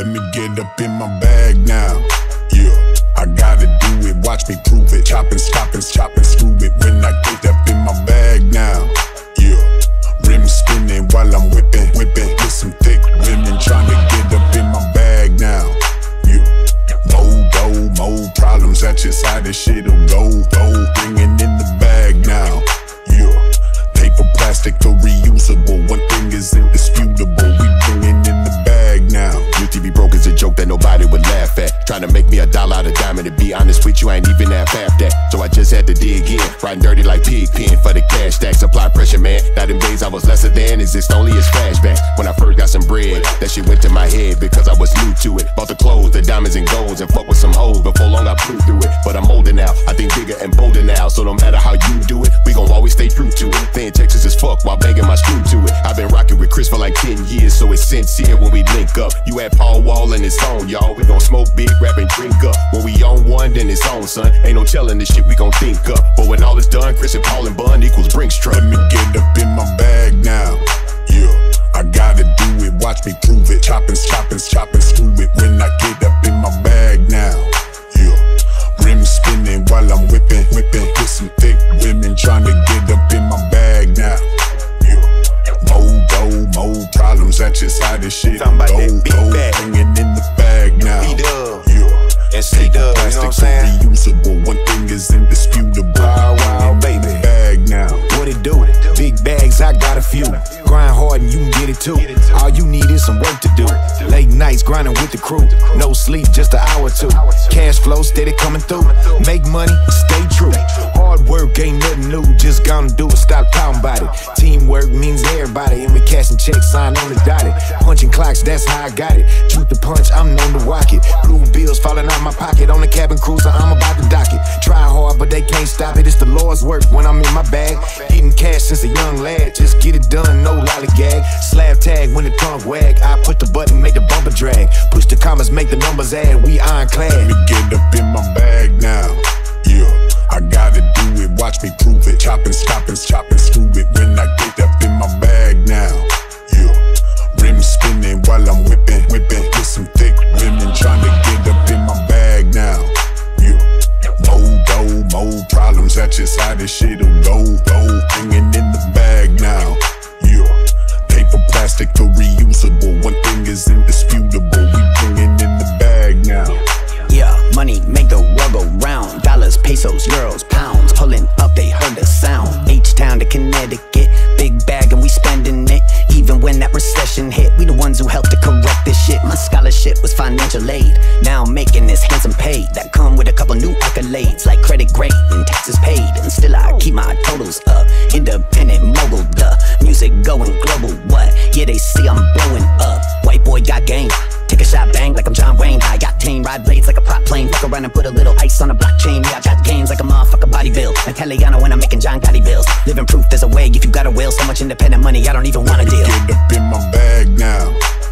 Let me get up in my bag now. Yeah, I gotta do it, watch me prove it. Choppin', stoppin', choppin', screw it. When I get up in my bag now. Yeah, rim spinning while I'm whippin', whippin'. With some thick women tryna get up in my bag now. Yeah, more gold, more problems at your side. This shit'll go, go. Bringin' in the bag now. Yeah, paper, plastic, or reusable. One thing is indisputable, we bringin' in the bag now. Used to be broke as a joke that nobody would laugh at. Trying to make me a dollar out of diamond. To be honest with you, I ain't even half that. So I just had to dig in, riding dirty like Pigpen for the cash stack. Supply pressure, man. Now them days I was lesser than exist only as flashbacks. When I first got some bread, that shit went to my head because I was new to it. Bought the clothes, the diamonds and golds, and fuck with some hoes. Before long I flew through it, but I'm older now. I think bigger and bolder now. So no matter how you do it, we gon' always stay true to it. They in Texas as fuck while banging my screw to it. I've been rocking with Chris for like 10 years, so it's sincere when we link up. You had Paul Wall and his own, y'all. We gon' smoke big, rap and drink up. When we on one, then it's on, son. Ain't no telling this shit we gon' think up. But when all is done, Chris and Paul and Bun equals Brink's truck. Let me get up in my bag now. Yeah, I gotta do it, watch me prove it. Choppin', choppin', choppin', screw it. When I get up in my bag now. Yeah, rim spinning while I'm whippin', whippin'. With some thick women tryna get up in my bag now. More problems at your side, this shit go, go, bangin' in the bag now. Yeah, and sleep up, you know what I'm saying? Reusable, one thing is indisputable. Wow, baby, bag now. What it do? Big bags, I got a few. Grind hard and you can get it too. All you need is some work to do. Late nights grinding with the crew. No sleep, just an hour or two. Cash flow steady coming through. Make money, stay true. Hard work ain't nothing new. Just gonna do it, stop talking about it. Teamwork means everybody. And we cashing checks, sign on the dotted. Punching clocks, that's how I got it. Truth to punch, I'm known to rock it. Blue bills falling out my pocket. On the cabin cruiser, I'm about to dock it. Try hard, but they can't stop it. It's the Lord's work when I'm in my bag. Getting cash since a young lad. Just get it done, no lollygag. Slab tag when the tongue wag. I push the button, make the bumper drag. Push the commas, make the numbers add. We ironclad. Let me get up in my bag now. Yeah, I gotta do it, watch me prove it. Choppin', stoppin', choppin', screw it. When I get up in my bag now. Yeah, rim spinning while I'm whippin', whippin'. With some thick women tryna get up in my bag now. Yeah, more gold, more problems at your side. This shit'll go, go. Bringin' in the bag now. Yeah, paper, plastic, or reusable. One thing is indisputable, we bringin' in the bag now. Yeah, money make the world go round. Dollars, pesos, euros, pounds. Pulling up, they heard the sound. H-Town to Connecticut, big bag and we spending it. Even when that recession hit, we the ones who helped to correct this shit. My scholarship was financial aid. Now I'm making this handsome pay that come with a couple new accolades, like credit grade and taxes paid. And still I keep my totals up. Independent mogul, duh. Music going global, what? Yeah, they see I'm blowing up. White boy got game. Take a shot, bang, like I'm John Wayne. High octane, ride blades like a prop plane. Fuck around and put a little ice on a blockchain. Yeah, I got games like a motherfucker body bill. Italiano when I'm making John Gotti bills. Living proof, there's a way if you got a will. So much independent money, I don't even wanna deal. Get up in my bag now.